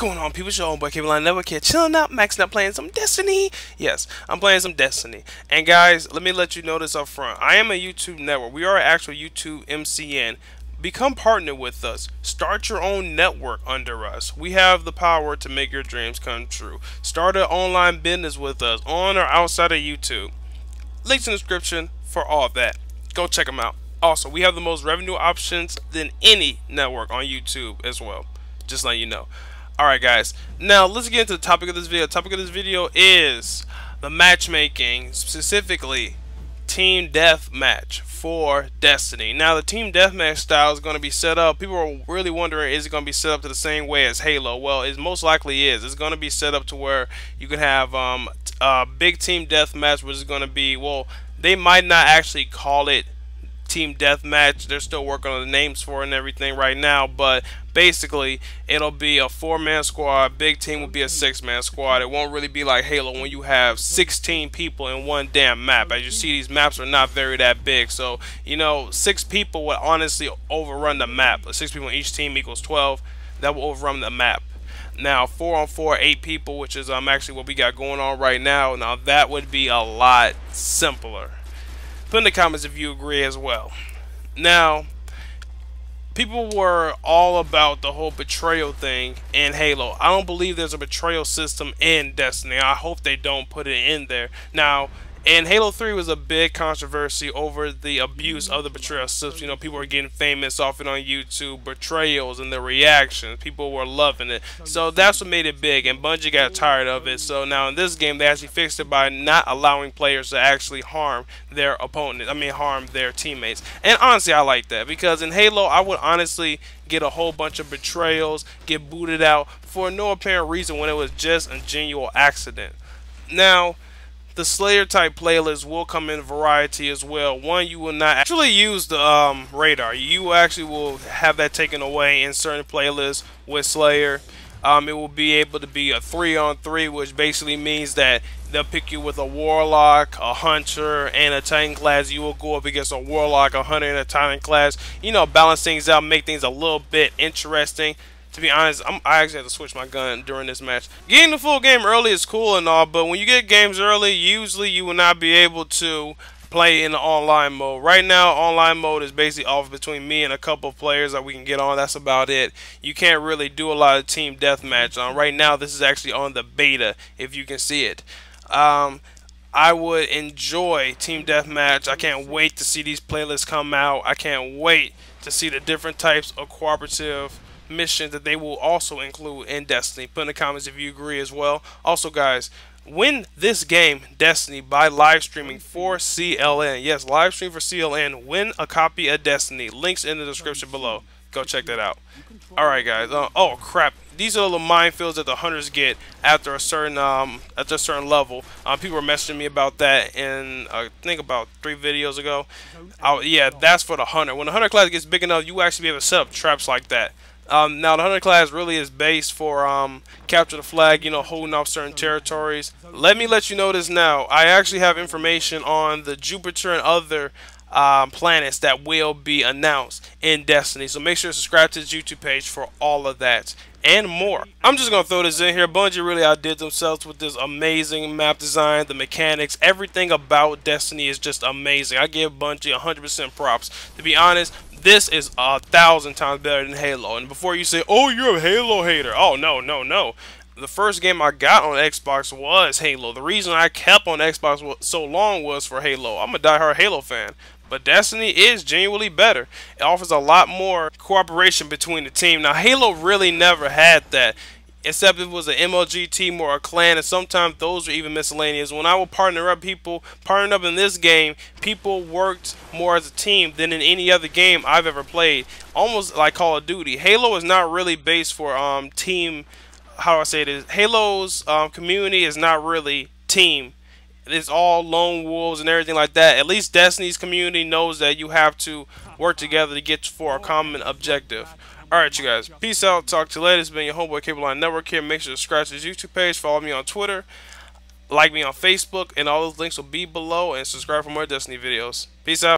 What's going on, people? It's your old boy Cable Line Network here, chilling out, maxing out, playing some Destiny. Yes, I'm playing some Destiny. And guys, let me let you know this up front. I am a YouTube network. We are an actual YouTube MCN. Become partner with us. Start your own network under us. We have the power to make your dreams come true. Start an online business with us, on or outside of YouTube. Links in the description for all of that. Go check them out. Also, we have the most revenue options than any network on YouTube as well. Just letting you know. Alright guys, now let's get into the topic of this video. The topic of this video is the matchmaking, specifically team deathmatch for Destiny. Now the team deathmatch style is going to be set up. People are really wondering, is it going to be set up to the same way as Halo? Well, it most likely is. It's going to be set up to where you can have a big team deathmatch, which is going to be, well, they might not actually call it team deathmatch. They're still working on the names for it and everything right now, but basically it'll be a 4-man squad. Big team will be a 6-man squad. It won't really be like Halo when you have 16 people in one damn map. As you see, these maps are not very that big, so you know, 6 people would honestly overrun the map. 6 people on each team equals 12. That will overrun the map. Now 4 on 4, 8 people, which is actually what we got going on right now. Now that would be a lot simpler. Put in the comments if you agree as well. Now, people were all about the whole betrayal thing in Halo. I don't believe there's a betrayal system in Destiny. I hope they don't put it in there. Now, in Halo 3 was a big controversy over the abuse of the betrayal system. You know, people were getting famous off it on YouTube, betrayals and their reactions. People were loving it. So that's what made it big, and Bungie got tired of it. So now in this game, they actually fixed it by not allowing players to actually harm their opponent. I mean, harm their teammates. And honestly, I like that, because in Halo, I would honestly get a whole bunch of betrayals, get booted out for no apparent reason when it was just a genuine accident. Now, the Slayer type playlist will come in variety as well. One, you will not actually use the radar. You actually will have that taken away in certain playlists with Slayer. It will be able to be a 3-on-3, which basically means that they'll pick you with a Warlock, a Hunter, and a Titan class. You will go up against a Warlock, a Hunter, and a Titan class. You know, balance things out, make things a little bit interesting. To be honest, I actually had to switch my gun during this match. Getting the full game early is cool and all, but when you get games early, usually you will not be able to play in the online mode. Right now, online mode is basically off between me and a couple of players that we can get on. That's about it. You can't really do a lot of team deathmatch on. Right now, this is actually on the beta, if you can see it. I would enjoy team deathmatch. I can't wait to see these playlists come out. I can't wait to see the different types of cooperative missions that they will also include in Destiny. Put in the comments if you agree as well. Also guys, win this game Destiny by live streaming for CLN. Yes, live stream for CLN. Win a copy of Destiny. Links in the description below. Go check that out. Alright guys, oh crap, these are the minefields that the hunters get after a certain level. People were messaging me about that in I think about 3 videos ago. Yeah, that's for the hunter. When the hunter class gets big enough, you actually be able to set up traps like that. Now the Hunter class really is based for capture the flag, you know, holding off certain territories. Let me let you know this now. I actually have information on the Jupiter and other planets that will be announced in Destiny. So make sure to subscribe to this YouTube page for all of that and more. I'm just gonna throw this in here. Bungie really outdid themselves with this amazing map design, the mechanics, everything about Destiny is just amazing. I give Bungie 100% props. To be honest, this is 1,000 times better than Halo. And before you say, oh, you're a Halo hater. Oh, no, no, no. The first game I got on Xbox was Halo. The reason I kept on Xbox so long was for Halo. I'm a diehard Halo fan. But Destiny is genuinely better. It offers a lot more cooperation between the team. Now, Halo really never had that, except it was an MLG team or a clan, and sometimes those are even miscellaneous. When I would partner up in this game, people worked more as a team than in any other game I've ever played. Almost like Call of Duty. Halo is not really based for team, how do I say this? Halo's community is not really team. It's all lone wolves and everything like that. At least Destiny's community knows that you have to work together to get for a common objective. Alright you guys, peace out, talk to you later. It's been your homeboy Cable Line Network here. Make sure to subscribe to this YouTube page, follow me on Twitter, like me on Facebook, and all those links will be below, and subscribe for more Destiny videos. Peace out.